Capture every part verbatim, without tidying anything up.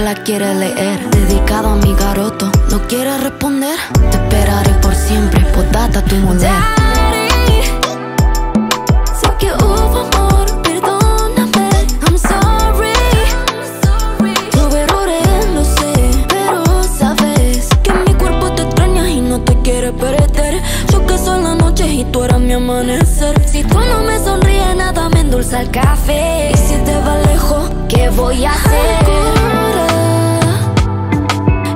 siempre la quiere leer. Dedicado a mi garoto, no quiere responder. Te esperaré por siempre, postdata tu mujer. Tú eras mi amanecer. Si tú no me sonríes, nada me endulza el café. Y si te vas lejos, ¿qué voy a hacer? Ahora,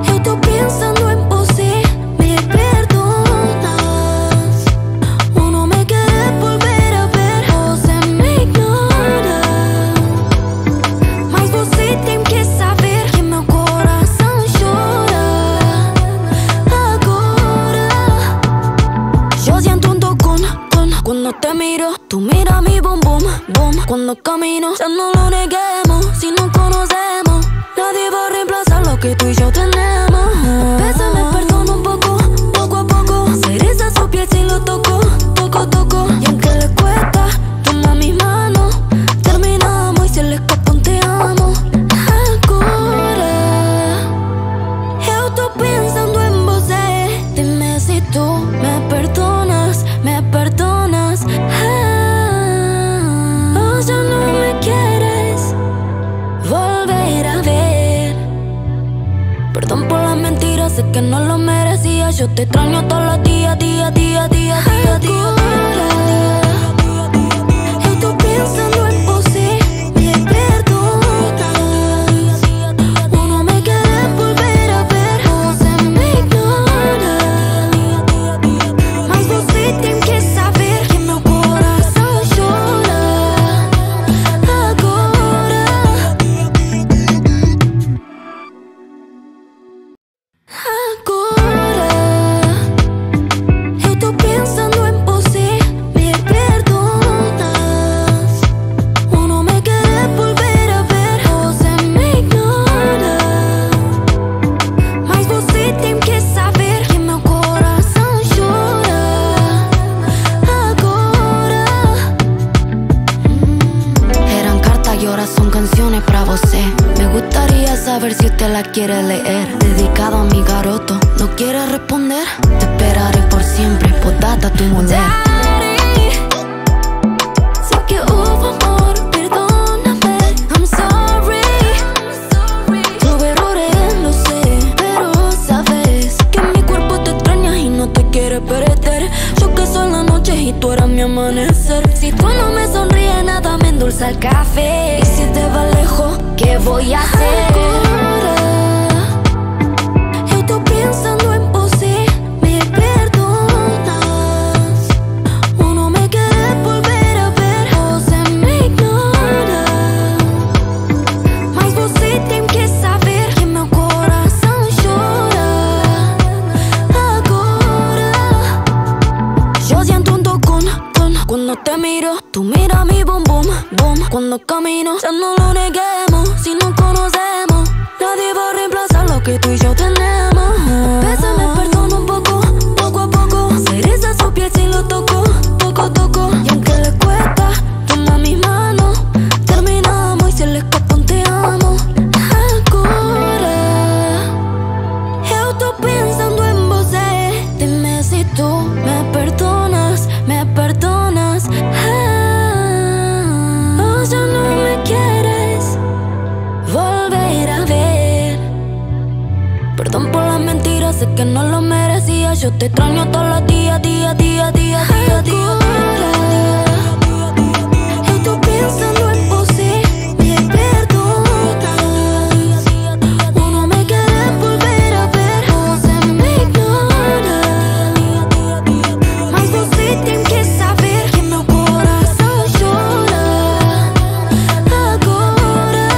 yo estoy pensando en por si me perdonas o no me querés volver a ver, o se me ignora. Mas você tem que saber que meu coração chora agora. Yo siento un cuando te miro, tú mira mi boom boom boom. Cuando camino, ya no lo neguemos. Si no conocemos, nadie va a reemplazar lo que tú y yo tenemos. Bésame, perdona un poco, poco a poco. Se eriza su piel si lo toco, toco, toco. Y aunque le cuesta, toma mi mano. Terminamos y se le escapa un te amo. Ahora, yo estoy pensando en vos. Dime si tú me perdonas, me perdonas. Perdón por las mentiras, sé que no lo merecía. Yo te extraño todos los días, día, día, día, día, día. Yo estoy pensando en vos si me perdonas o no me querés volver a ver, o se me ignora. Mas você tem que saber que meu coração chora agora. Si usted la quiere leer. Dedicado a mi garoto, no quiere responder. Te esperaré por siempre, postdata tu mujer. Sé que hubo amor, perdóname. I'm sorry, tuve errores, lo sé. Pero sabes que mi cuerpo te extraña y no te quiere perder. Yo que soy la noche y tú eras mi amanecer. Si tú no me sonríes, nada me endulza el café. Y si te vas lejos, ¿qué voy a hacer? Tú mira mi boom boom boom. Cuando camino, ya no lo neguemos. Si no conocemos, nadie va a reemplazar lo que tú y yo tenemos. Bésame, perdona un poco, poco a poco. Se eriza su piel si lo toco, toco, toco. Y aunque le cuesta, toma mi mano. Terminamos y se le escapa un te amo. Ahora, yo estoy pensando en vos. Dime si tú me perdonas, me perdonas. Perdón por las mentiras, sé que no lo merecía. Yo te extraño todos los días, día, día, día, día, día. Yo estoy pensando en por si me perdonas o no me querés volver a ver, o se me ignora. Mas você tem que saber que meu coração chora agora. Ahora,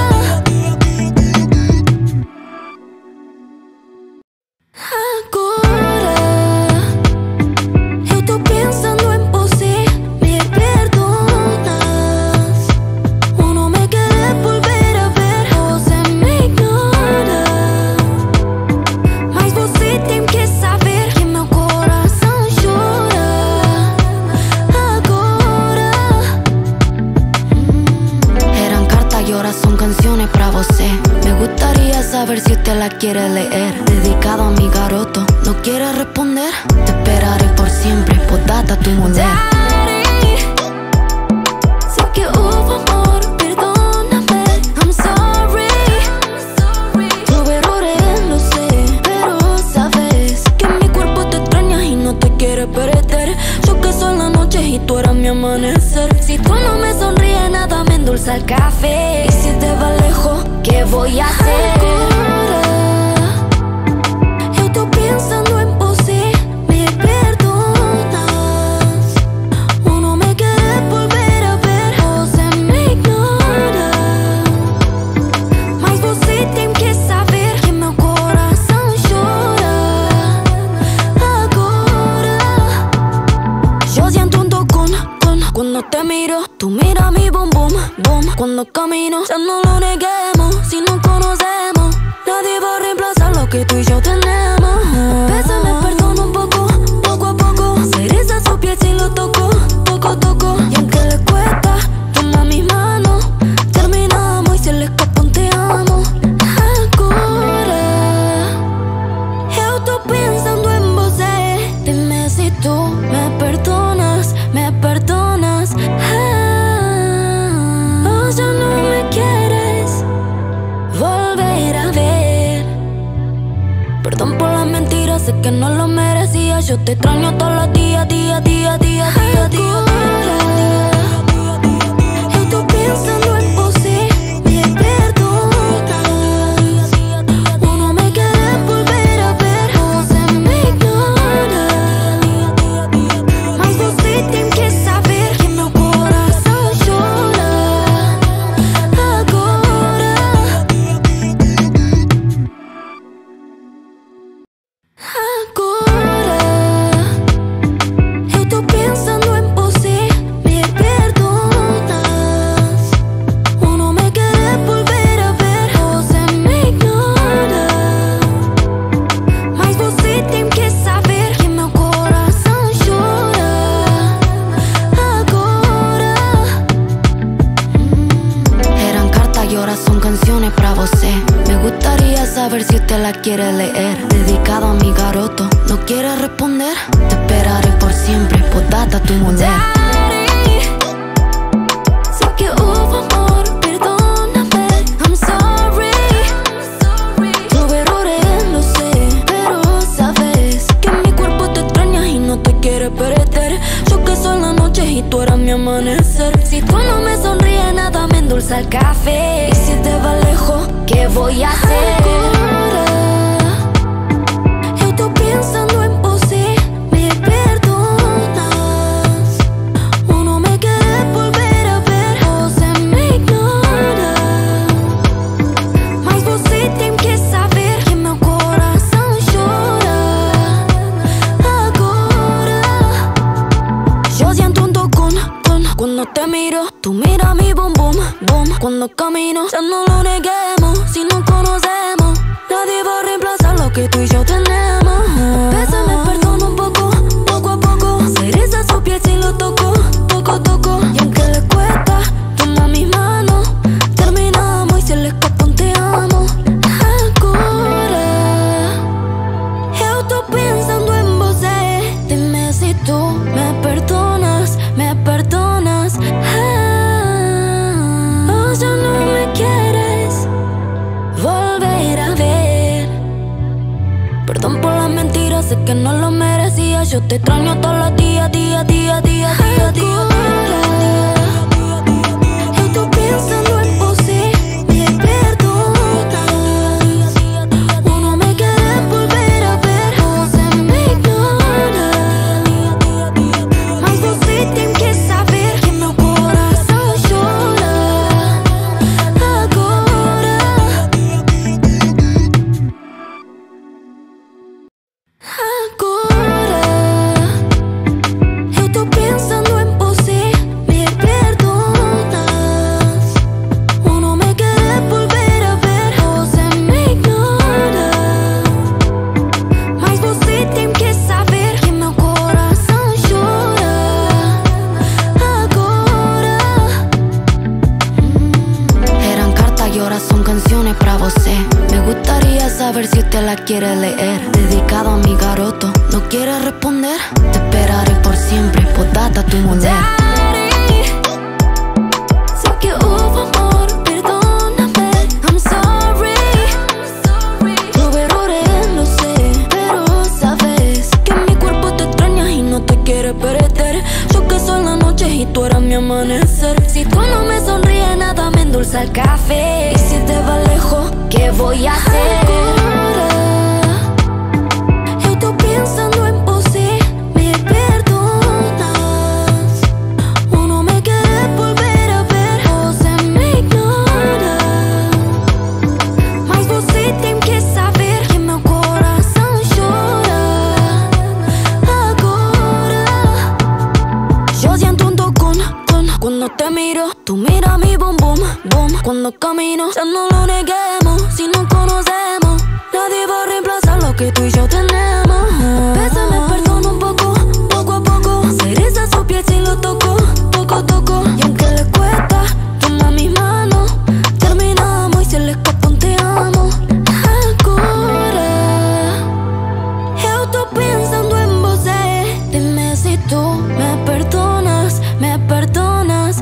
yo estoy pensando en por si me perdonas. quiere leer. Dedicado a mi garoto, no quiere responder. Te esperaré por siempre, podata tu mujer. Tú eras mi amanecer. Si tú no me sonríes, nada me endulza el café. Y si te vas lejos, ¿qué voy a hacer? Ahora, yo estoy pensando en por si me perdonas o no me quieres volver a ver. O se me ignora, mas vos sí tienes que saber que mi corazón llora. Ahora, yo siento un cuando te miro, tú mira mi bum bum bum. Cuando camino, ya no lo neguemos. Si no conocemos, nadie va a reemplazar lo que tú y yo tenemos. Bésame, perdona un poco, poco a poco. Se eriza su piel si lo toco, toco, toco. Y aunque le cuesta, toma mi mano. Terminamos y se le escapa un te amo. Ahora, yo estoy pensando en vos. Dime si tú me perdonas, me perdonas. Sé que no lo merecía, yo te extraño todos los días, día, día, día, día, día. Quiere leer, dedicado a mi garoto, no quiere responder. Te esperaré por siempre, podata tu mujer. Sé que hubo amor, perdóname. I'm sorry, tuve errores, lo sé, pero sabes que mi cuerpo te extraña y no te quiere perder. Yo que son las noches y tú eras mi amanecer. Si tú no me sonríes, nada me endulza el café. Y si te vas lejos, ¿qué voy a hacer? Tú mira mi bum bum bum. Cuando camino, ya no lo neguemos. Si no conocemos, nadie va a reemplazar lo que tú y yo tenemos. Bésame, perdona un poco, poco a poco. Se eriza su piel si lo toco, toco, toco. Y aunque le cuesta, toma mi mano. Terminamos y se le escapa un te amo. Ahora, yo estoy pensando en vos. Dime si tú me perdonas, me perdonas. Perdón por las mentiras, sé que no lo merecía. Yo te extraño todos los días, día, día, día, día, día. Yo estoy pensando en por si me perdonas o no me quieres volver a ver. O se me ignora, mas vos sí tienes que saber que mi corazón llora. Ahora, ahora, yo estoy pensando en vos. te la quiere leer. Dedicado a mi garoto, no quieres responder. Te esperaré por siempre, potata tu mujer. Si tú no me sonríes, nada me endulza el café. Y si te vas lejos, ¿qué voy a hacer? Ahora, yo estoy pensando en posee, me perdonas. O no me quieres volver a ver, o se me ignora. Mas você tem que saber que meu coração chora. Agora, yo siento un tocón. Cuando te miro, tú mira mi bum bum bum. Cuando camino, ya no lo neguemos. Si nos conocemos, nadie va a reemplazar lo que tú y yo tenemos. Bésame, perdona un poco, poco a poco. Se eriza su piel si lo toco, toco, toco. Y aunque le cuesta, toma mi mano. Terminamos y se le escapa un te amo. Ahora, yo estoy pensando en vos. Dime si tú me perdonas, me perdonas.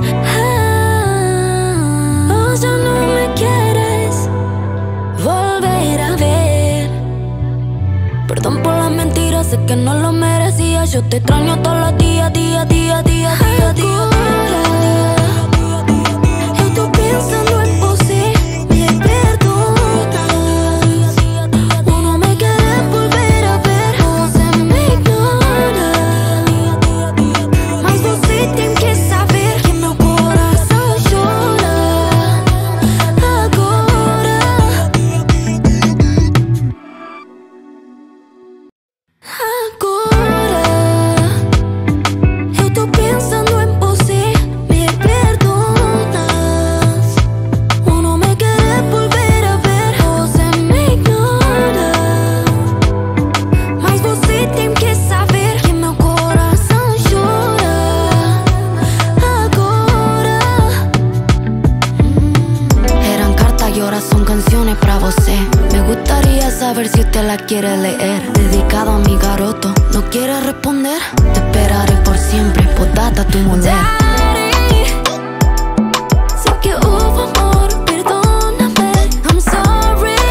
Perdón por las mentiras, sé que no lo merecía. Yo te extraño todos los días, días, días, días, días, días. Yo estoy pensando en vos, me perdonas. O no me quieres volver a ver, o se me ignora. Mas você tem que saber que meu coração chora. Agora, la quiere leer. Dedicado a mi garoto, no quiere responder. Te esperaré por siempre, potata tu mujer. Sé que hubo amor, perdóname. I'm sorry,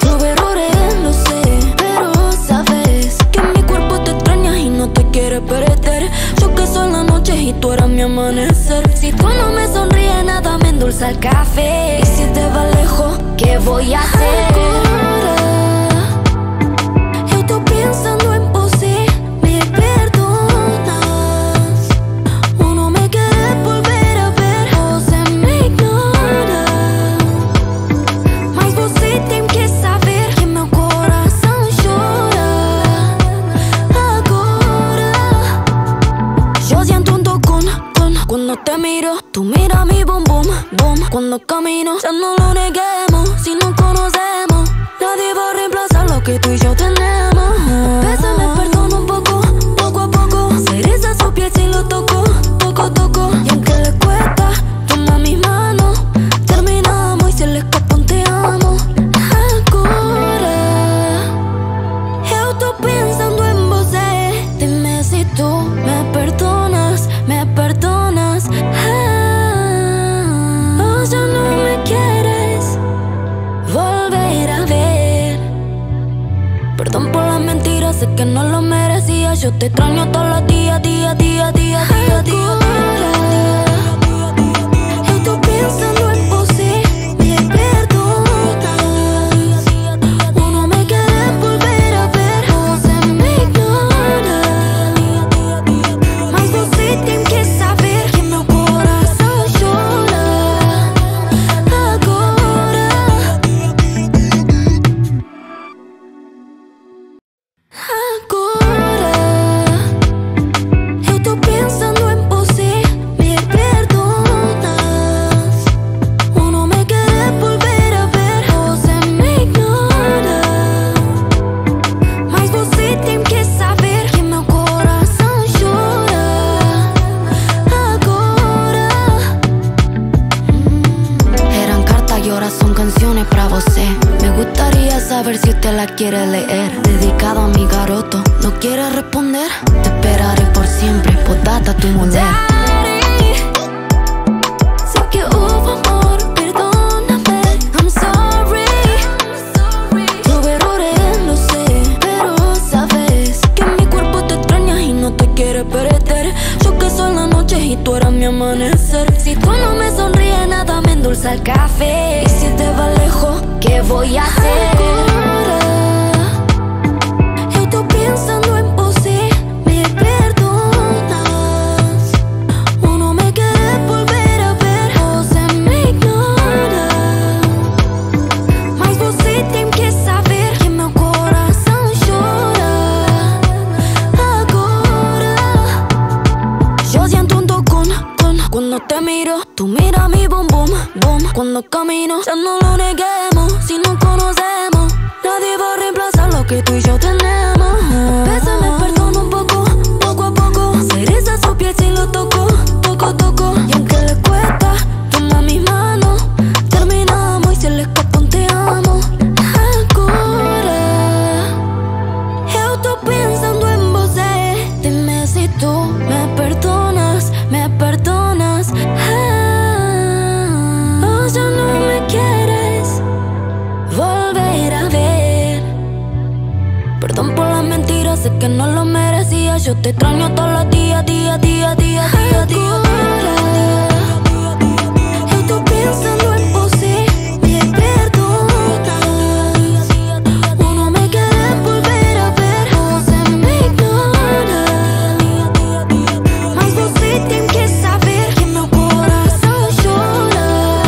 tuve errores, lo sé, pero sabes que en mi cuerpo te extrañas y no te quieres perder. Yo que soy la noche y tú eras mi amanecer. Si tú no me sonríes, nada me endulza el café. Y si te vas lejos, ¿qué voy a hacer? Pensando en posee, me perdonas. O no me quieres volver a ver, o se me ignora. Mas você tem que saber que meu coração chora. Agora, yo siento un tocón. Cuando te miro, tú mira mi bum bum bum. Cuando camino, ya no lo neguemos. Si nos conocemos, nadie va a reemplazar lo que tú y yo tenemos. Bésame, perdona un poco, poco a poco. Se eriza su piel si lo toco, toco, toco. Y aunque le cuesta, toma mi mano. Terminamos y se le escapa un te amo. Ahora, yo estoy pensando en vos. Dime si tú me perdonas, me perdonas. Ah, o ya no me quieres volver a ver. Perdón por las mentiras, sé que no lo merecía. Yo te extraño todos los días, días, días, días, días, días. Yo estoy pensando en vos, me perdonas. O no me quieres volver a ver, o se me ignora. Mas você tem que saber que meu coração chora. Agora. Ahora, yo estoy pensando en posee, a ver si usted la quiere leer. Dedicado a mi garoto, no quiere responder. Te esperaré por siempre, postdata tu mujer. Y tú eras mi amanecer. Si tú no me sonríes, nada me endulza el café. Y si te vas lejos, ¿qué voy a hacer? Ahora, yo estoy pensando en por si me perdonas o no me querés volver a ver, o se me ignora. Mas você tem que saber que meu coração chora agora. Yo siento un cuando te miro, tú mira mi boom boom boom. Cuando camino, ya no lo neguemos. Si no conocemos, nadie va a reemplazar lo que tú y yo tenemos. Bésame, perdona un poco, poco a poco. Se eriza su piel si lo toco, toco, toco. Y aunque le cuesta, toma mi mano. Terminamos y se le escapa un te amo. Ahora, yo estoy pensando en vos. Dime si tú me perdonas, me perdonas. Perdón por las mentiras, sé que no lo merecía. Yo te extraño todos los días, día, día, día, día, día. Yo estoy pensando en vos si me perdonas o no me querés volver a ver, o se me ignora. Mas você tem que saber que meu coração chora agora.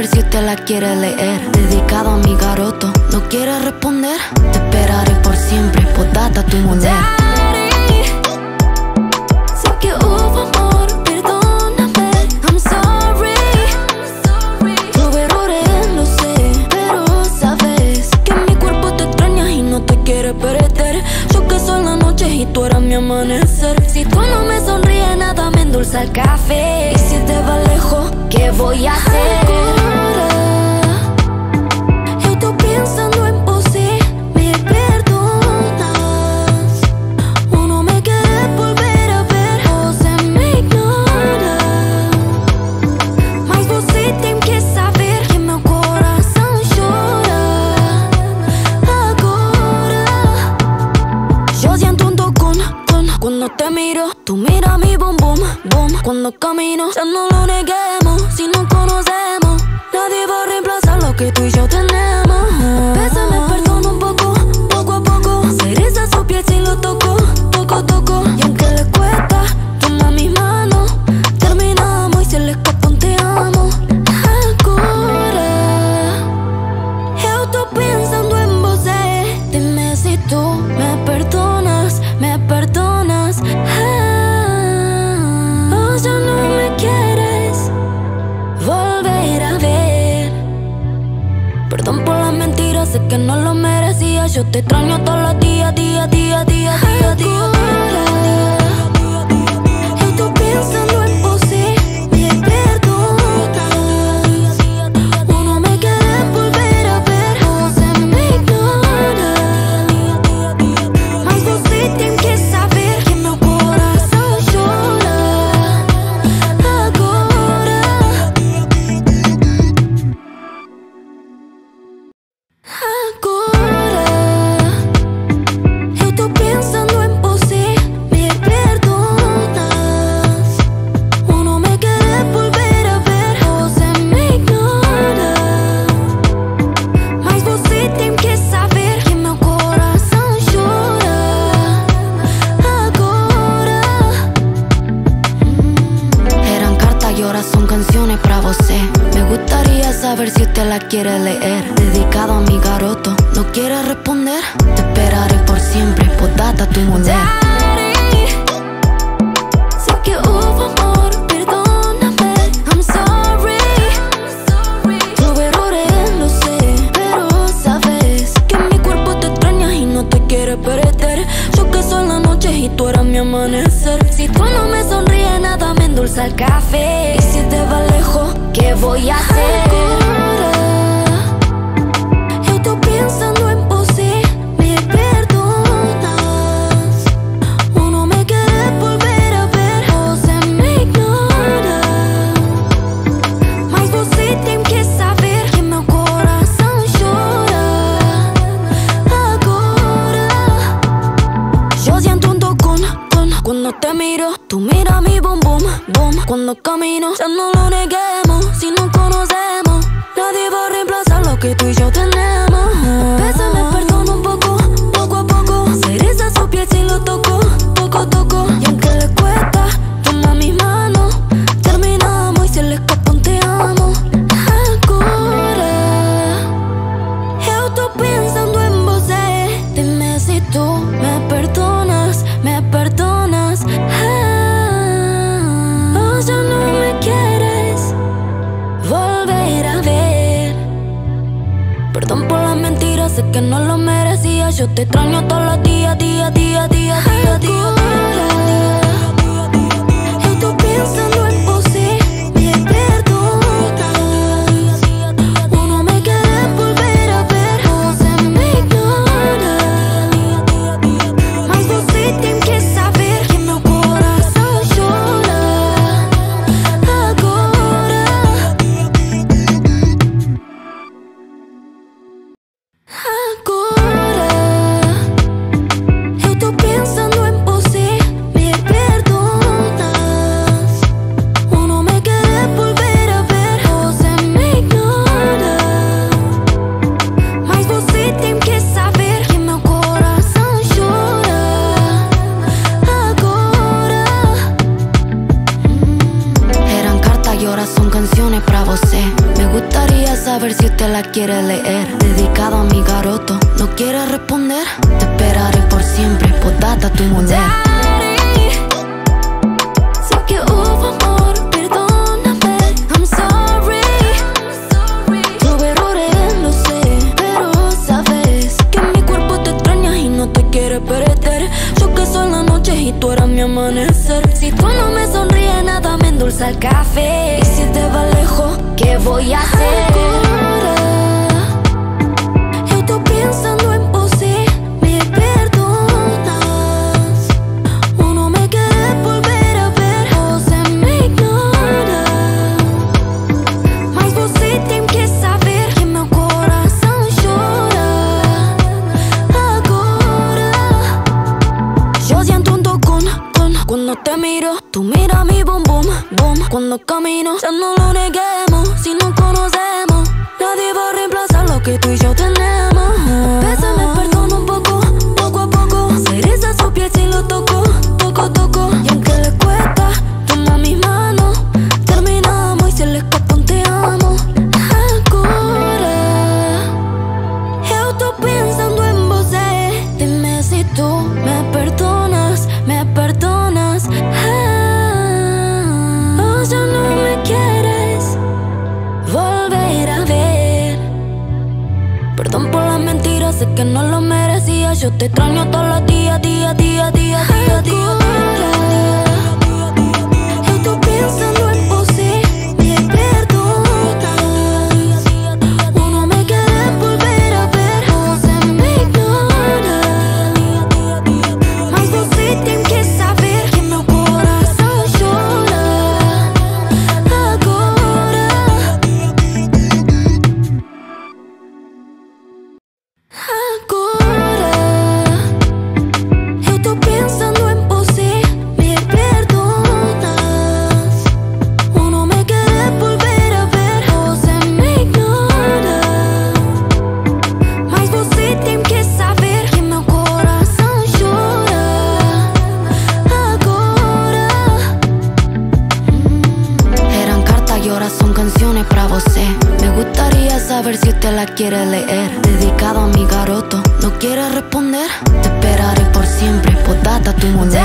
Si usted la quiere leer, dedicado a mi garoto, no quiere responder. Te esperaré por siempre, postdata tu mujer. Sé que hubo amor, perdóname. I'm sorry, tuve errores, lo sé, pero sabes que en mi cuerpo te extrañas y no te quieres perder. Yo que soy la noche y tú eras mi amanecer. Si tú no me sonríes, nada me endulza el café. Y si te vas lejos, ¿qué voy a hacer? Tú mira mi boom boom boom. Cuando camino, ya no lo neguemos. Si no conocemos, nadie va a reemplazar lo que tú y yo tenemos. Bésame, perdona un poco, poco a poco. Se eriza su piel si lo toco, toco, toco. Y aunque le cuesta, toma mi mano. Terminamos y se le escapa un te amo. Ahora, yo estoy pensando en vos. Dime si tú me perdonas, me perdonas. Perdón por las mentiras, sé que no lo merecía. Yo te extraño todos los días, día, día, día, día, día. Yo estoy pensando en por si me perdonas o no me querés volver a ver, o se me ignora. Mas você tem que saber que meu coração chora agora. Agora. saber si usted la quiere leer. Dedicado a mi garoto, no quiere responder. Te esperaré por siempre, podata tu mujer. Tú eras mi amanecer. Si tú no me sonríes, nada me endulza el café. Y si te vas lejos, ¿qué voy a hacer? Ahora, yo estoy pensando en por si me perdonas o no me querés volver a ver. O se me ignora. Mas vos sí tem que saber que meu coração chora. Agora, yo siento un cuando te miro, tú mira mi bum bum bum. Cuando camino, ya no lo neguemos. Si no conocemos, nadie va a reemplazar lo que tú y yo tenemos. Bésame, perdona un poco, poco a poco. Se eriza su piel si lo toco, toco, toco. Y aunque le cuesta, toma mis manos. Terminamos y se le escapa un te amo. Ahora, yo estoy pensando en vos. Dime si tú me perdonas, me perdonas. Sé que no lo merecía, yo te extraño todos los días, día, día, día, día, día. Quiere leer, dedicado a mi garoto, no quiere responder. Te esperaré por siempre, podata tu mujer. Sé que hubo amor, perdóname. I'm sorry, tuve errores, lo sé, pero sabes que mi cuerpo te extraña y no te quiere perder. Yo que son las noches y tú eras mi amanecer. Si tú no me sonríes, nada me endulza el café. Y si te vas lejos, ¿qué voy a hacer? Tú mira mi bum bum bum. Cuando camino, ya no lo neguemos. Si no conocemos, nadie va a reemplazar lo que tú y yo tenemos. Bésame, perdona un poco, poco a poco. Se eriza su piel si lo toco, toco, toco. Y aunque le cuesta, toma mis manos. Terminamos y se le escapa un te amo. Ahora, yo estoy pensando en vos. Dime si tú me perdonas, me perdonas. Perdón por las mentiras, sé que no lo merecía. Yo te extraño todos los días, día, día, día, día, día. Yo estoy pensando en por si me perdonas o no me querés volver a ver. O se me ignora. Mas vos sí tem que saber que meu coração chora. Agora. Agora, eu tô pensando em você. saber si usted la quiere leer. Dedicado a mi garoto, ¿no quieres responder? Te esperaré por siempre, postdata tu mujer.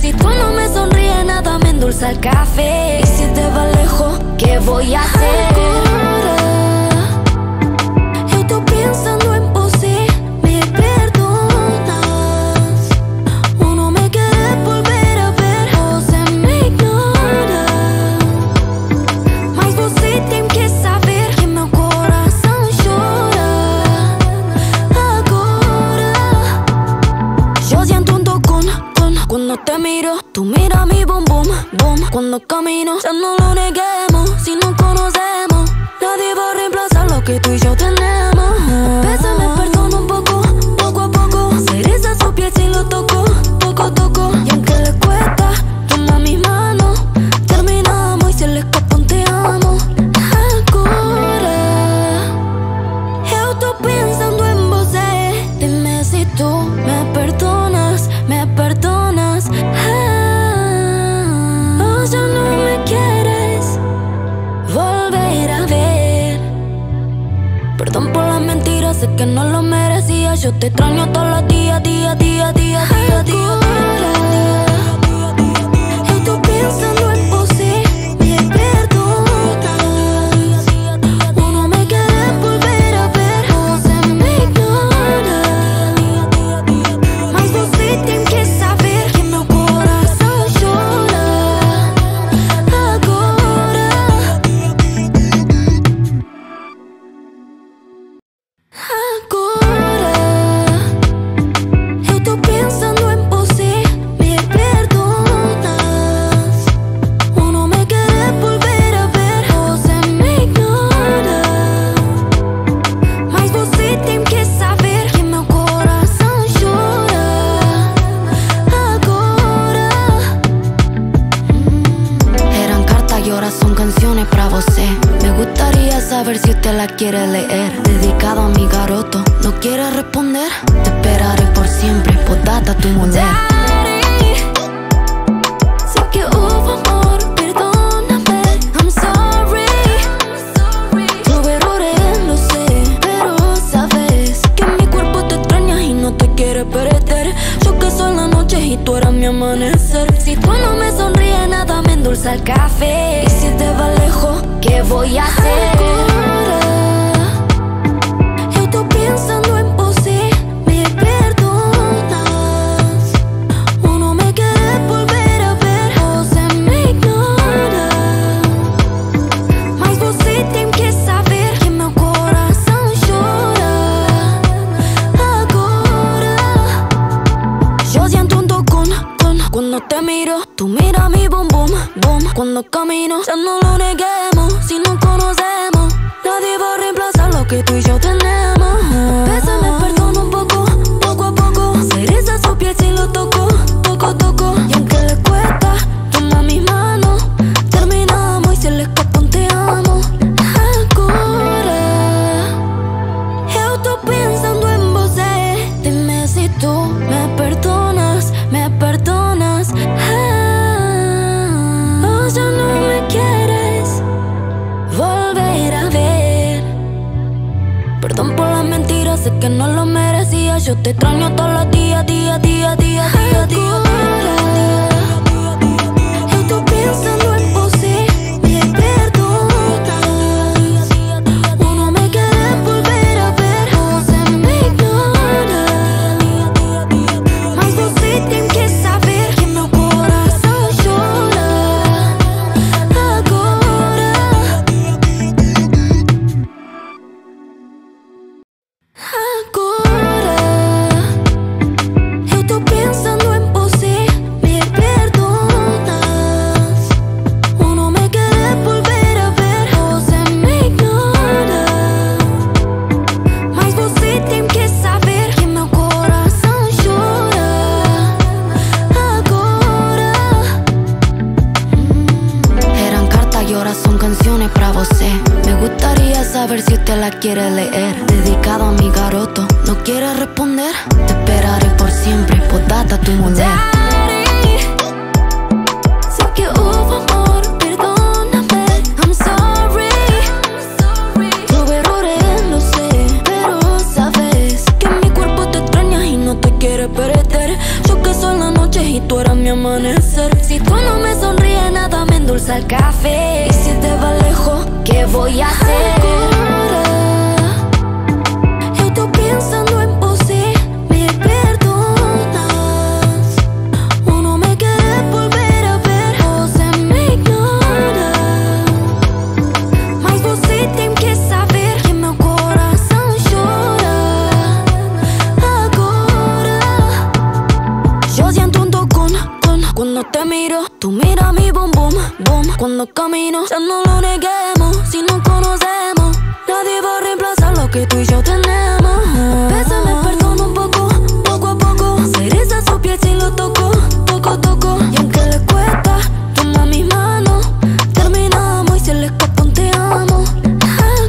Si tú no me sonríes, nada me endulza el café. Y si te vas lejos, ¿qué voy a hacer? Ahora, yo estoy pensando en pose, me perdonas. O no me quieres volver a ver, o se me ignora. Mas você tem que saber que meu coração chora. Agora, yo siento un tocón. Cuando te miro, tú mira mi bum bum bum. Cuando camino, ya no lo neguemos. Si nos conocemos, nadie va a reemplazar lo que tú y yo tenemos. Bésame, perdona un poco, poco a poco. Se eriza su piel si lo toco, toco, toco. Y aunque le cuesta, toma mi mano. Terminamos y se le escapa un te amo. Ahora, yo estoy pensando en vos. Dime si tú me perdonas, me perdonas. Perdón por las mentiras, sé que no lo merecía. Yo te extraño todos los días, día, día, día, día, día, día, día. Yo estoy pensando en vos, me perdonas. O no me quieres volver a ver, o se me ignora. Mas você tem que saber que meu coração chora. Agora, la quiere leer. Dedicado a mi garoto, ¿no quieres responder? Te esperaré por siempre, postdata tu mujer. Sé que hubo amor, perdóname. I'm sorry. Tuve errores, lo sé, pero sabes que en mi cuerpo te extrañas y no te quieres perder. Yo que soy la noche y tú eras mi amanecer. Si tú no me sonríes, nada me endulza el café. Y si te vas lejos, ¿qué voy a hacer? Pensando en pose, me perdonas. O no me quieres volver a ver, o se me ignora. Mas você tem que saber que meu coração chora. Agora, yo siento un tocón. Cuando te miro, tú mira mi bum bum bum. Cuando camino, ya no lo neguemos. Si nos conocemos, nadie va a reemplazar lo que tú y yo tenemos. Bésame, perdona un poco, poco a poco. Se eriza su piel si lo toco, toco, toco. Y aunque le cuesta, toma mi mano. Terminamos y se le escapa un te amo. Ahora, yo estoy pensando en vos. Dime si tú me perdonas, me perdonas. Ah, oh, ya no me quieres volver a ver. Perdón por las mentiras, sé que no lo merecía. Yo te extraño todos los días, día, día, día, día, día, día. Yo estoy pensando en vos, me perdonas. O no me quieres volver a ver, o se me ignora. Mas você tem que saber que meu coração chora. Agora. Agora, yo estoy pensando en pose. sé. Me gustaría saber si usted la quiere leer. Dedicado a mi garoto, ¿no quiere responder? Te esperaré por siempre, postdata tu mujer. Y tú eras mi amanecer. Si tú no me sonríes, nada me endulza el café. Y si te vas lejos, ¿qué voy a hacer? Ahora, yo estoy pensando en vos y me perdonas. O no me querés volver a ver, o se me ignora. Mas vos tem que saber que meu coração chora. Agora, yo siento un cuando te miro, tú mira mi boom boom boom. Cuando camino, ya no lo neguemos. Si no conocemos, nadie va a reemplazar lo que tú y yo tenemos. Bésame, perdona un poco, poco a poco. Se eriza su piel si lo toco, toco, toco. Y aunque le cuesta, toma mi mano. Terminamos y se le escapa un te amo. Ahora,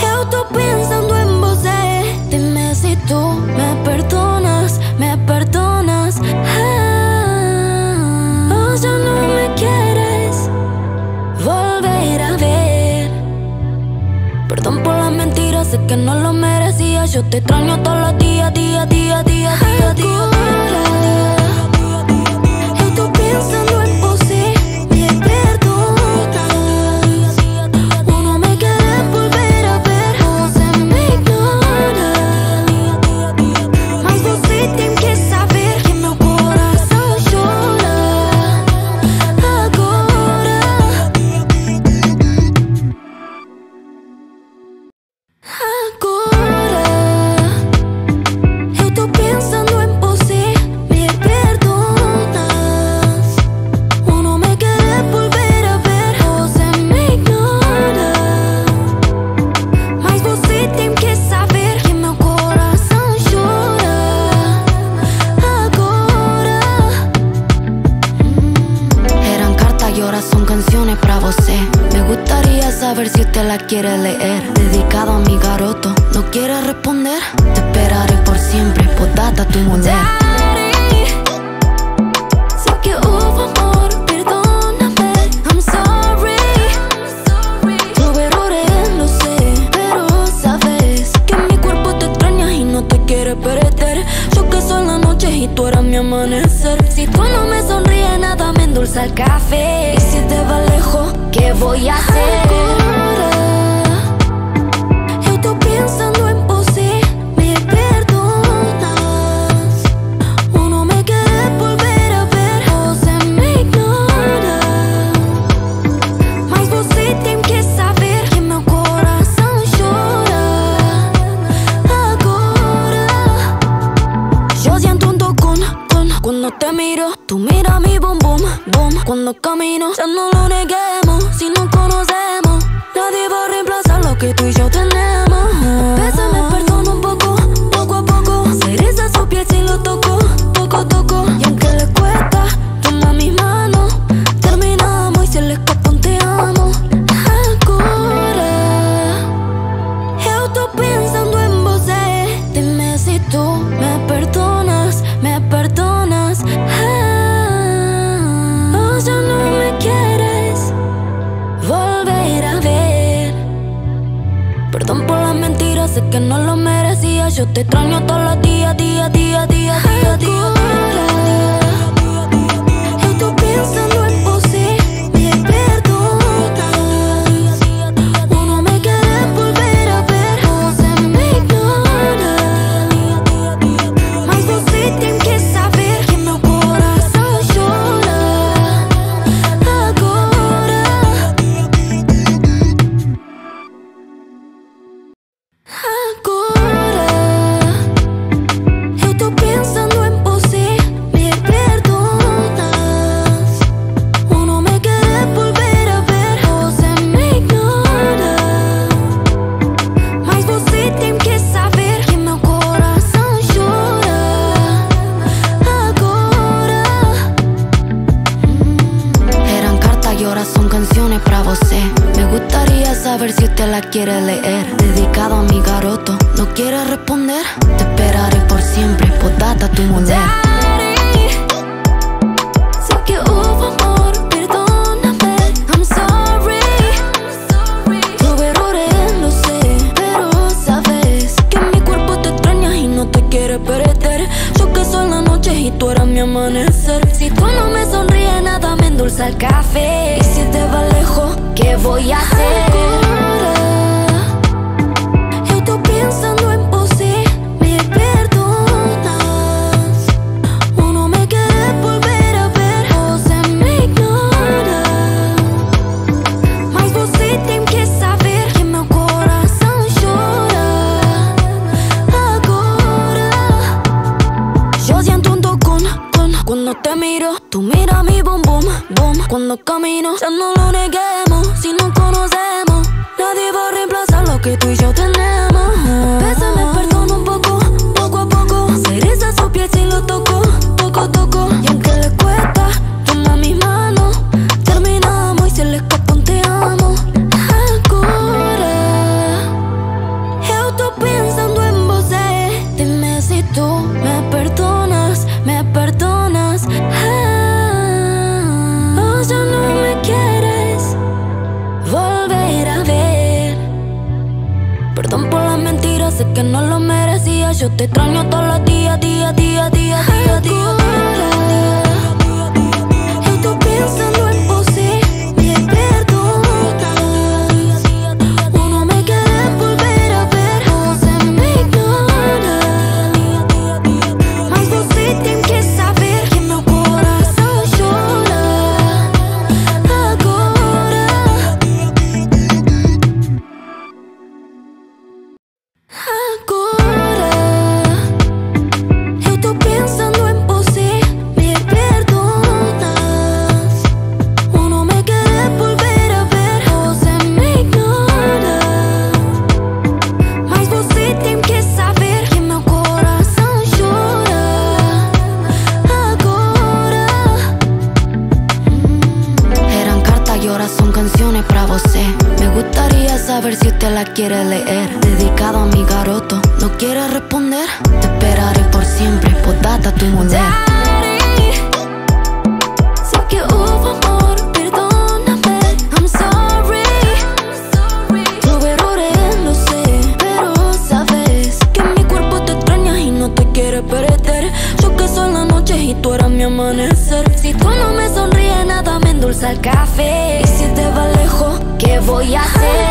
yo estoy pensando en vos. Dime si tú me perdonas, me perdonas. Perdón por las mentiras, sé que no lo merecía. Yo te extraño todos los días, día, día, día, día, día. Yo estoy pensando en vos y me perdonas. O no me querés volver a ver, o se me ignora. Mas vos tem que saber que meu coração chora. Agora. Si usted la quiere leer, dedicado a mi garoto, ¿no quiere responder? Te esperaré por siempre, postdata tu mujer. Sé que hubo amor, perdóname, I'm sorry. Tuve errores, lo sé, pero sabes que mi cuerpo te extraña y no te quiere perder. Yo que soy la noche y tú eras mi amanecer. Si tú no me sonríes, nada me endulza el café. Y si te vas lejos, ¿qué voy a hacer? Tú mira mi boom boom boom. Cuando camino, ya no lo neguemos. Si no conocemos, nadie va a reemplazar lo que tú y yo tenemos. Bésame, perdona un poco, poco a poco. Se eriza su piel si lo toco, toco, toco. Y aunque le cuesta, toma mi mano. Terminamos y se le escapa un te amo. Ahora, yo estoy pensando en vos. Dime si tú me perdonas, me perdonas. Perdón por las mentiras, sé que no lo merecía. Yo te extraño todos los días, día, día, día, día, día. Yo estoy pensando en vos y me perdonas. O no me querés volver a ver, o se me ignora. Mas vos tem que saber que meu coração chora. Agora. Agora, eu tô pensando em você. otra vocé. Me gustaría saber si usted la quiere leer. Dedicado a mi garoto, ¿no quiere responder? Te esperaré por siempre, podata tu mujer. Tú eras mi amanecer. Si tú no me sonríes, nada me endulza el café. Y si te vas lejos, ¿qué voy a hacer? Ahora, yo estoy pensando en por si me perdonas o no me querés volver a ver. O se me ignora, mas você tem que saber que meu coração chora. Agora, yo siento un cuando te miro, tú mira mi bum bum bum. Cuando camino, ya no lo neguemos. Si no conocemos, nadie va a reemplazar lo que tú y yo tenemos. Bésame, perdona un poco, poco a poco. Se eriza su piel si lo toco, toco, toco. Y aunque le cuesta, toma mi mano. Terminamos y se le escapa un te amo. Ahora, yo estoy pensando en vos. Dime si tú me perdonas, me perdonas. Sé que no lo merecía, yo te extraño todos los días, día, día, día, día, día. A ver si usted la quiere leer. Dedicado a mi garoto, ¿no quiere responder? Te esperaré por siempre, podata tu mujer. Sé que hubo amor, perdóname. I'm sorry, tuve errores, lo sé. Pero sabes que mi cuerpo te extraña y no te quiere perder. Yo que son las noches y tú eras mi amanecer. Si tú no me sonríes, nada me endulza el café. Y si te vas lejos, ¿qué voy a hacer? Ahora,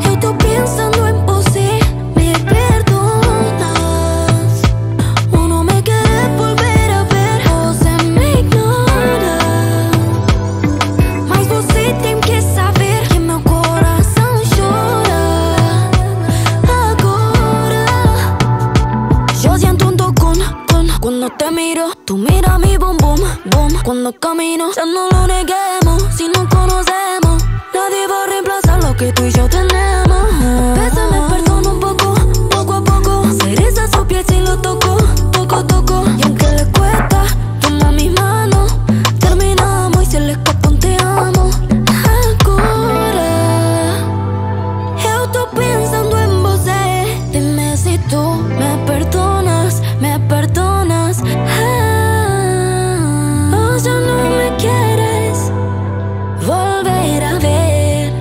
yo estoy pensando en por si me perdonas o no me querés volver a ver. O se me ignora, mas você tem que saber que meu coração chora. Agora, yo siento un tocón cuando te miro, tú mira mi bum bum bum. Cuando camino, ya no lo negué. Si no conocemos, nadie va a reemplazar lo que tú y yo tenemos. Bésame, perdona un poco, poco a poco. Se eriza su piel si lo toco, toco, toco. Y aunque le cuesta, toma mi mano. Terminamos y se le escapa un te amo. Ahora, yo estoy pensando en vos. Dime si tú me perdonas, me perdonas. Ah, ya no me quieres volver a ver.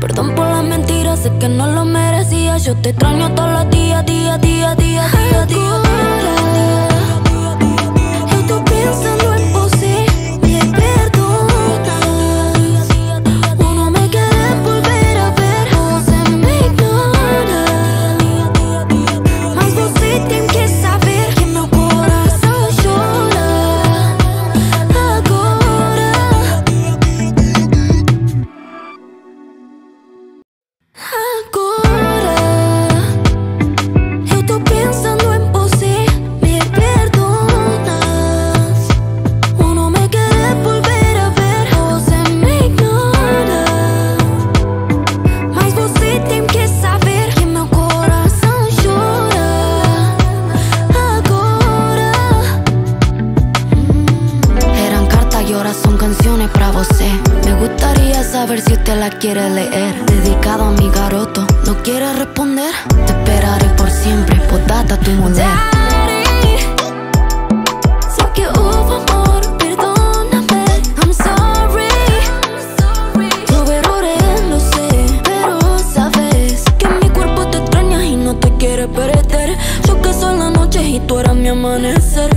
Perdón por las mentiras, sé que no lo merecía. Yo te extraño todos los días, día, día, día, día, día. Ahora, yo estoy pensando en por si canciones pra você. Me gustaría saber si usted la quiere leer. Dedicado a mi garoto, ¿no quiere responder? Te esperaré por siempre, potata tu mujer.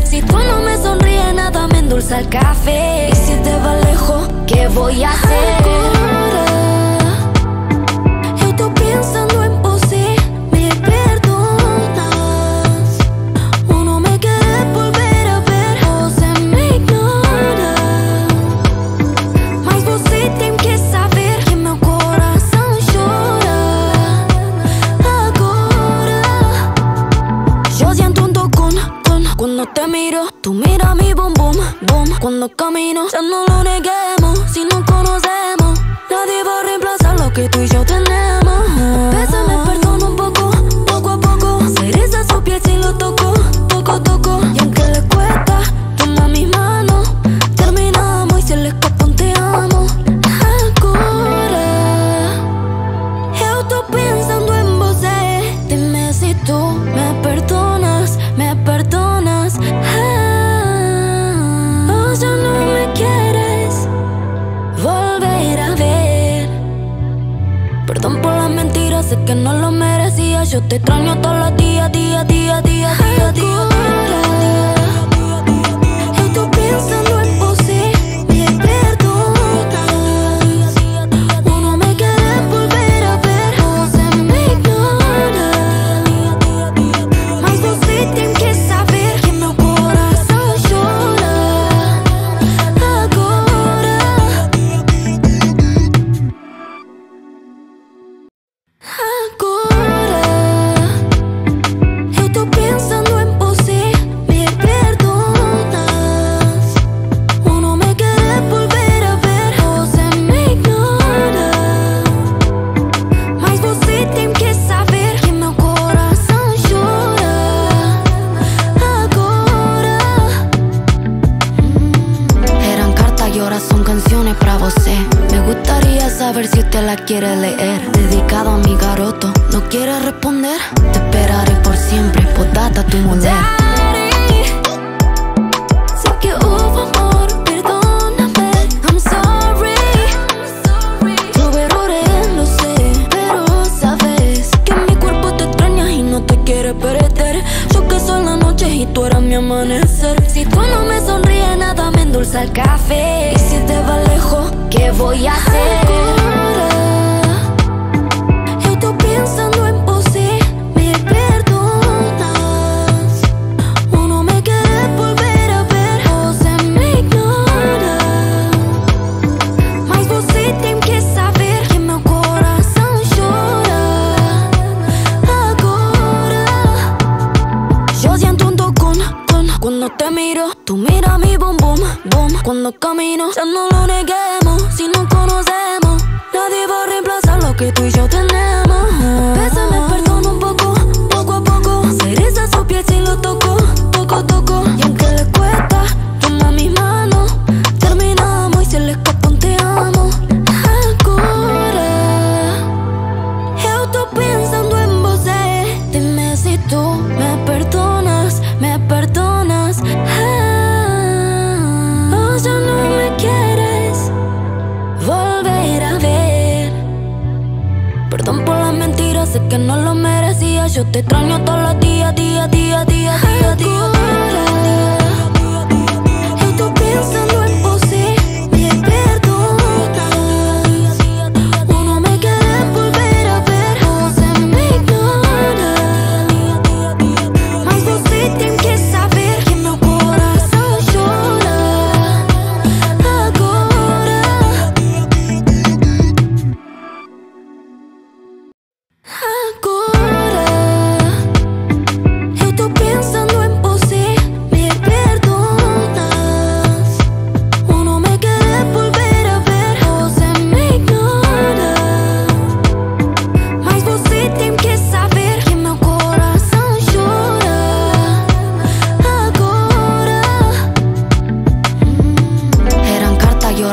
Si tú no me sonríes, nada me endulza el café. Y si te vas lejos, ¿qué voy a hacer? Ahora, yo estoy pensando en posee, me perdonas. O no me querés volver a ver, o se me ignora. Mas você tem que saber que meu coração chora. Agora, yo siento un tocón. Cuando te miro, tú mira mi bum bum bum. Cuando camino, ya no lo neguemos. Si nos conocemos, nadie va a reemplazar lo que tú y yo tenemos. Bésame, perdona un poco, poco a poco. Se eriza su piel si lo toco, toco, toco. Y aunque le cuesta, toma mi mano. Terminamos y se le escapa un te amo. Ahora, yo estoy pensando en vos. Dime si tú me perdonas, me perdonas. Perdón por las mentiras, sé que no lo merecía. Yo te extraño todos los días, días, días, días, días, días. Estoy pensando en vos, me perdonas. O no me querés volver a ver, o se me ignora. Mas vos tem que saber que meu coração chora. Agora. La quiere leer, dedicado a mi garoto, no quiere responder, te esperaré por siempre, potata tu mujer. Sé que hubo amor, perdóname, I'm sorry. Tuve errores, lo sé, pero sabes que en mi cuerpo te extrañas y no te quiere perder. Yo que son las noches y tú eras mi amanecer. Si tú no me sonríes, nada me endulza el café. Y si te vas lejos, ¿qué voy a hacer? Pensando en posee, me perdonas. O no me querés volver a ver, o se me ignora. Mas você tem que saber que meu coração chora. Agora, yo siento un tocón, ton. Cuando te miro, tú mira mi bum bum bum. Cuando camino, ya no lo neguemos. Si nos conocemos, nadie va a reemplazar lo que tú y yo tenemos. Bésame, perdona un poco, poco a poco. Se eriza su piel si lo toco, toco, toco. Y aunque le cuesta, toma mi mano. Terminamos y se le escapa un te amo. Ahora, yo estoy pensando en vos. Dime si tú me perdonas, me perdonas. Ah, oh, ya no me quieres volver a ver.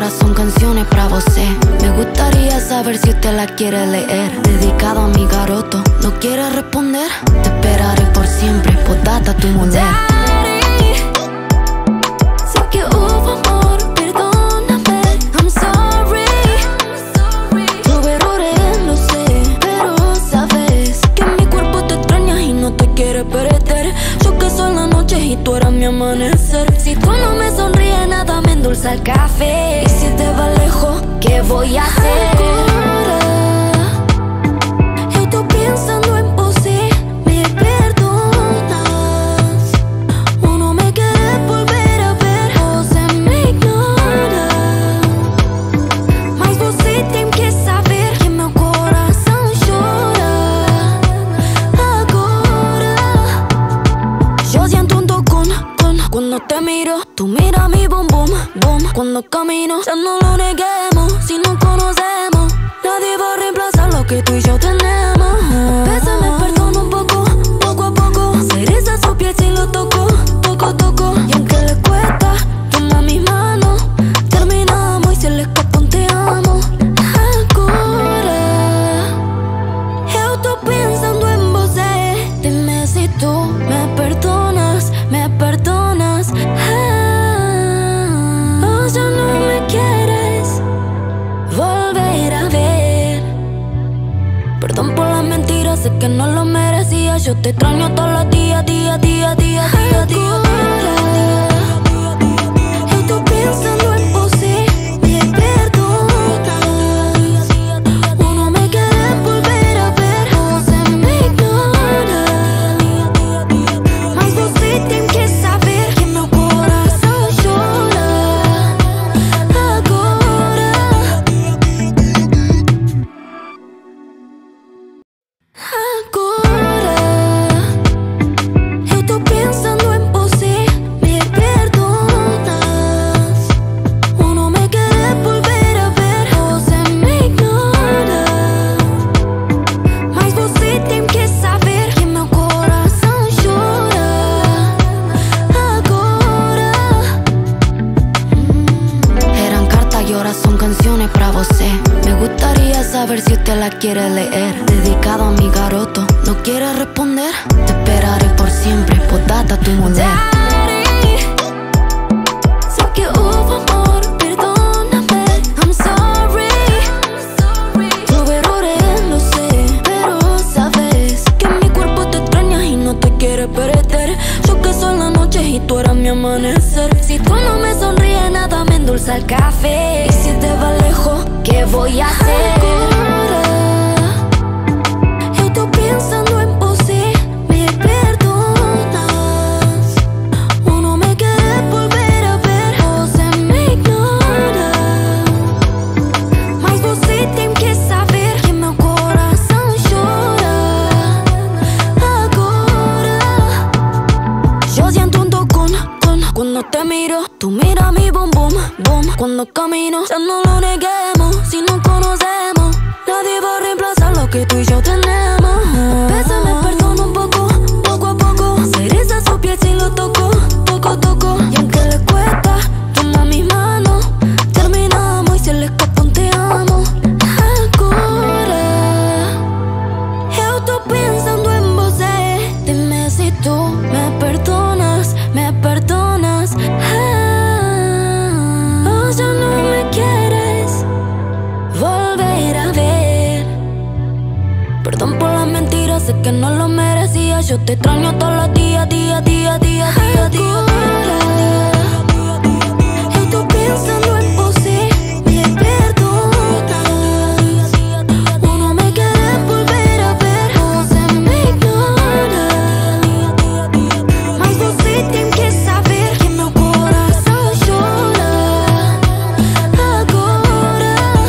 ahora son canciones para vos. Me gustaría saber si usted la quiere leer. Dedicado a mi garoto, ¿no quiere responder? Te esperaré por siempre, postdata tu mujer. Y tú eras mi amanecer. Si tú no me sonríes, nada me endulza el café. Y si te vas lejos, ¿qué voy a hacer? Ahora, yo estoy pensando en vos, me perdonas. O no me querés volver a ver, o se me ignora. Mas vos tem que saber que meu coração chora. Agora, yo siento un cuando te miro, tú mira mi boom boom boom. Cuando camino, ya no lo neguemos. Si no conocemos, nadie va a reemplazar lo que tú y yo tenemos. Bésame, perdona un poco, poco a poco. Se eriza su piel si lo toco, toco, toco. Y aunque le cuesta, toma mi mano. Terminamos y se le escapa un te amo. Ahora, yo estoy pensando en vos. Dime si tú me perdonas, me perdonas. Perdón por las mentiras, sé que no lo merecía. Yo te extraño todos los días, día, día, día, día, día. Yo estoy pensando en vos, me perdonas. O no me querés volver a ver, o se me ignora. Mas vos tem que saber que meu coração chora. Agora. Me gustaría saber si usted la quiere leer. Dedicado a mi garoto, ¿no quiere responder? Te esperaré por siempre, postdata tu mujer. Sé que hubo amor, perdóname. I'm sorry, tuve errores, lo sé. Pero sabes que mi cuerpo te extraña y no te quiere perder. Yo que soy la noche y tú eras mi amanecer. Si tú no me sonríes, nada me endulza el café. Y si te vas lejos, ¿qué voy a hacer? Ahora, yo estoy pensando en vos, me perdonas. O no me querés volver a ver, o se me ignora. Mas vos tem que saber que meu coração chora. Agora, yo siento un tocón, con, cuando te miro, tú mira mi boom boom boom. Cuando camino, ya no lo neguemos. Si no conocemos, nadie va a reemplazar lo que tú y yo tenemos. Bésame, perdona un poco, poco a poco. Se eriza su piel si lo toco, toco, toco. Y aunque le cuesta, toma mi mano. Terminamos y se le escapa un te amo. Ahora, yo estoy pensando en vos. Dime si tú me perdonas, me perdonas. Ah, oh, ya no me quieres volver a ver. Perdón por las mentiras, sé que no lo merecía. Yo te extraño todos los días, día, día, día, día, día. Yo estoy pensando en vos, me perdonas. O no me querés volver a ver, o se me ignora. Mas vos tem que saber que meu coração chora. Agora. Ahora,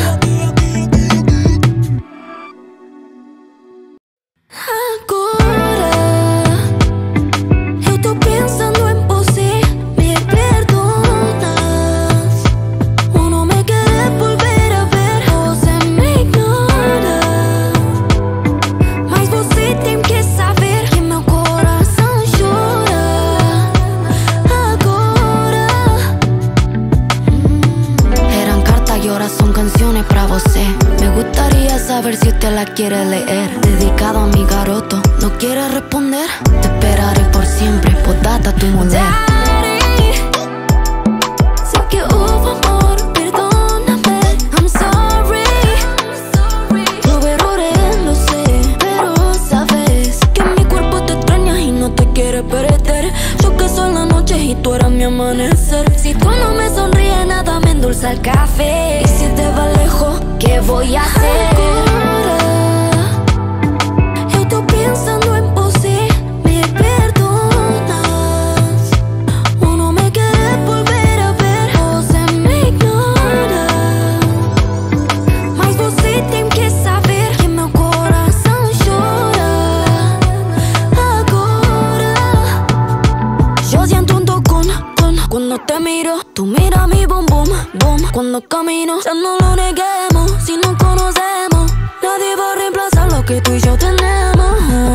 yo estoy pensando en vos. y ahora son canciones para vos. Me gustaría saber si usted la quiere leer. Dedicado a mi garoto, ¿no quiere responder? Te esperaré por siempre, postdata tu mujer. Tú eras mi amanecer. Si tú no me sonríes, nada me endulza el café. Y si te vas lejos, ¿qué voy a hacer? Ahora, yo estoy pensando en vos y me perdonas. O no me querés volver a ver, o se me ignora. Mas vos sí tienes que saber que mi corazón llora. Ahora, yo siento un cuando te miro, tú mira mi bum bum bum. Cuando camino, ya no lo neguemos. Si no conocemos, nadie va a reemplazar lo que tú y yo tenemos.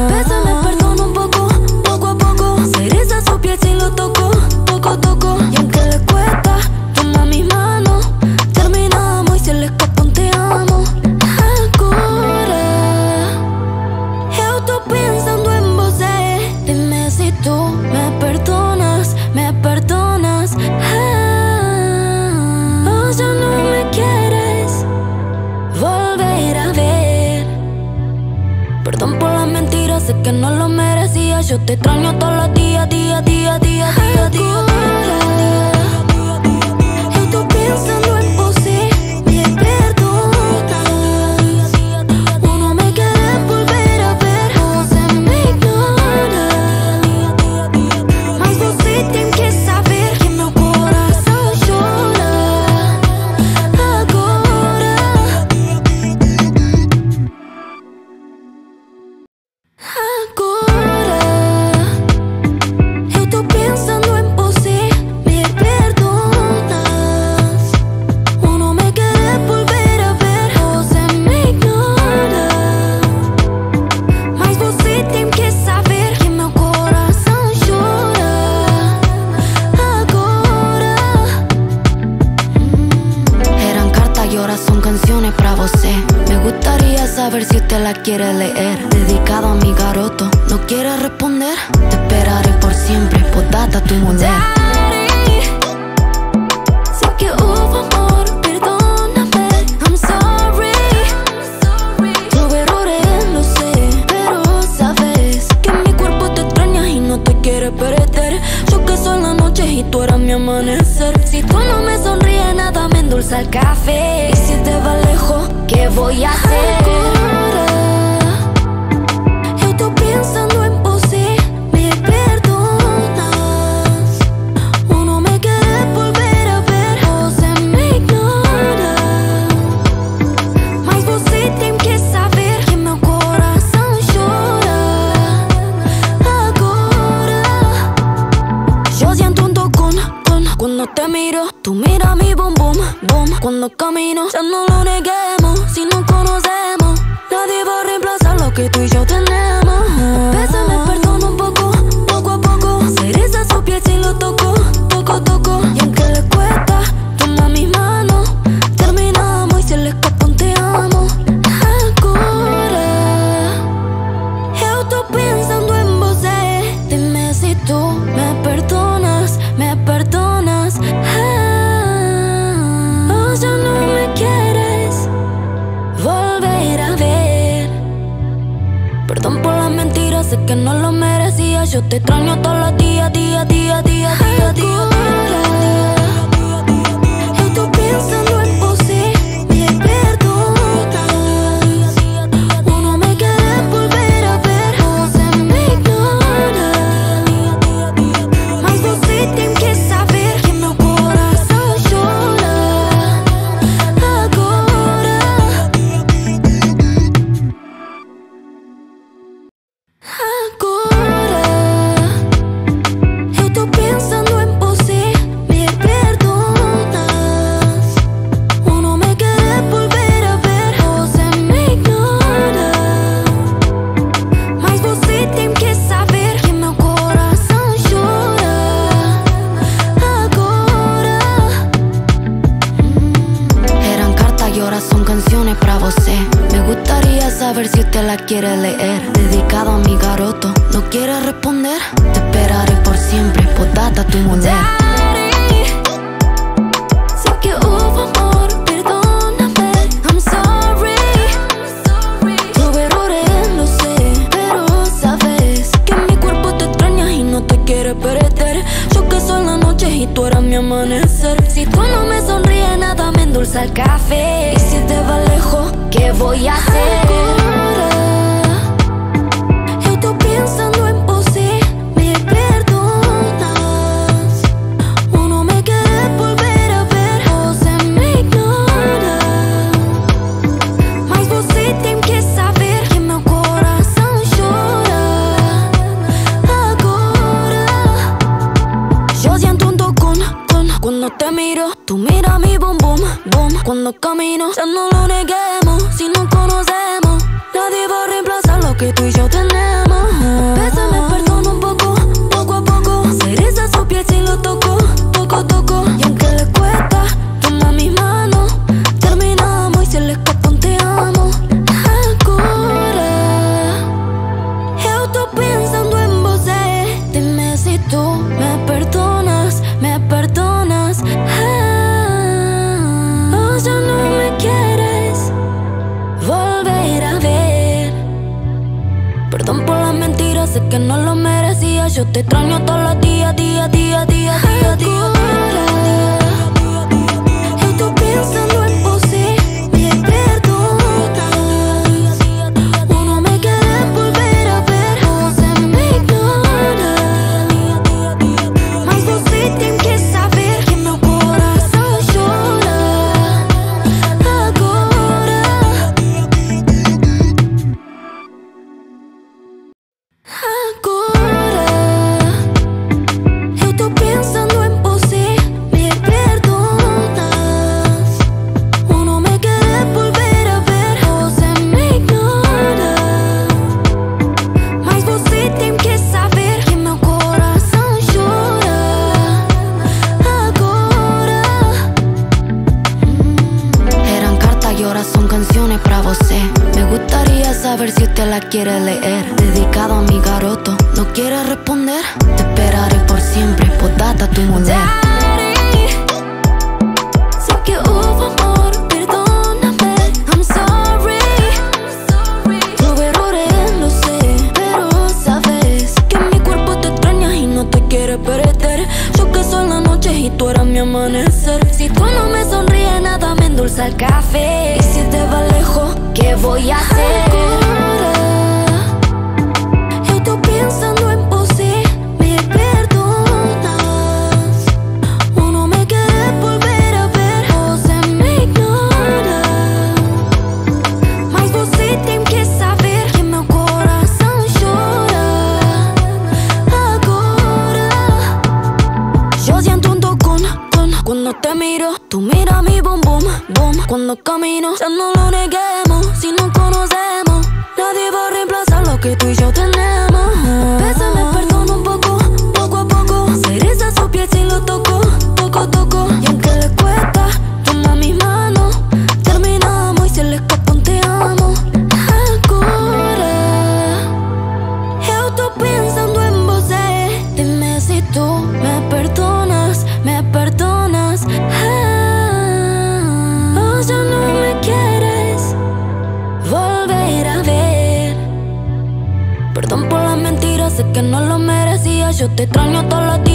Bésame, perdona un poco, poco a poco. Se eriza su piel si lo toco, toco, toco. Y aunque le cuesta, toma mi mano. Terminamos y se le escapa un te amo. Ahora, yo estoy pensando en vos. Dime si tú me perdonas, me perdonas. Sé que no lo merecía, yo te extraño todos los días, día, día, día, día, día. A ver si usted la quiere leer. Dedicado a mi garoto, ¿no quiere responder? Te esperaré por siempre, postdata tu mujer. Sé que hubo amor, perdóname. I'm sorry, tuve errores, lo sé, pero sabes que mi cuerpo te extraña y no te quiere perder. Yo que soy la noche y tú eras mi amanecer. Si tú no me sonríes, nada me endulza el café. Y si te vas lejos, ¿qué voy a hacer? Ahora, yo estoy pensando en vos y me perdonas. O no me querés volver a ver, o se me ignora. Mas vos sí tienes que saber que mi corazón llora. Ahora, yo siento un tocón, con, cuando te miro, tú mira mi bum bum bum. Cuando camino, ya no lo negué. Si no conocemos, nadie va a reemplazar lo que tú y yo tenemos. Bésame, perdona un poco, poco a poco. Se eriza su piel si lo toco, toco, toco. Y aunque le cuesta, toma mi mano. Terminamos y se le escapa un te amo. Ahora, yo estoy pensando en vos. Dime si tú me perdonas, me perdonas. Ah, ya no me quieres volver a ver. Perdón por las mentiras, sé que no lo merecía. Yo te extraño todos los días, día, día, día, día, día. Ahora, horas son canciones para você. Me gustaría saber si usted la quiere leer. Dedicado a mi garoto, ¿no quiere responder? Te esperaré por siempre, podata tu mujer. Si tú no me sonríes, nada me endulza el café. Y si te vas lejos, ¿qué voy a hacer? Ahora, yo estoy pensando en vos, me perdonas o no me querés volver a ver. Vos me ignoras, mas vos tem que saber que mi corazón llora. Ahora, yo siento un tocón. Cuando te miro, tú mira mi bum bum bum. Cuando camino, ya no lo neguemos. Si nos conocemos, nadie va a reemplazar lo que tú y yo tenemos. Bésame, perdona un poco, poco a poco. Se eriza su piel si lo toco, toco, toco. Y aunque le cuesta, toma mi mano. Terminamos y se le escapa un te amo. Ahora, yo estoy pensando en vos. Dime si tú me perdonas, me perdonas. Perdón por las mentiras, sé que no lo merecía. Yo te extraño todos los días, día, día, día, día, día. Estoy pensando en vos, me perdonas o no me querés volver a ver. Vos me ignoras, mas vos tem que saber que mi corazón llora. Ahora, la quiere leer. Dedicado a mi garoto, ¿no quiere responder? Te esperaré por siempre, podata tu mujer. Sé que hubo amor, perdóname. I'm sorry, tuve errores, lo sé, pero sabes que en mi cuerpo te extrañas y no te quieres perder. Yo que son las noches y tú eras mi amanecer. Si tú no me sonríes, nada me endulza el café. Y si te vas lejos, ¿qué voy a hacer? Pensando en vos, me perdonas o no me querés volver a ver. Vos me ignoras, mas vos tem que saber que mi corazón llora. Ahora, yo siento un tocón. Cuando te miro, tú mira mi bum bum bum. Cuando camino, ya no lo neguemos. Si nos conocemos, nadie va a reemplazar lo que tú y yo tenemos. Bésame, perdona un poco, poco a poco. Se eriza su piel si lo toco, toco, toco. Y aunque le cuesta, toma mi mano. Terminamos y se le escapa un te amo. Ahora, yo estoy pensando en vos. Dime si tú me perdonas, me perdonas. Ah, oh, ya no me quieres volver a ver. Perdón por las mentiras, sé que no lo merecía. Yo te extraño todos los días.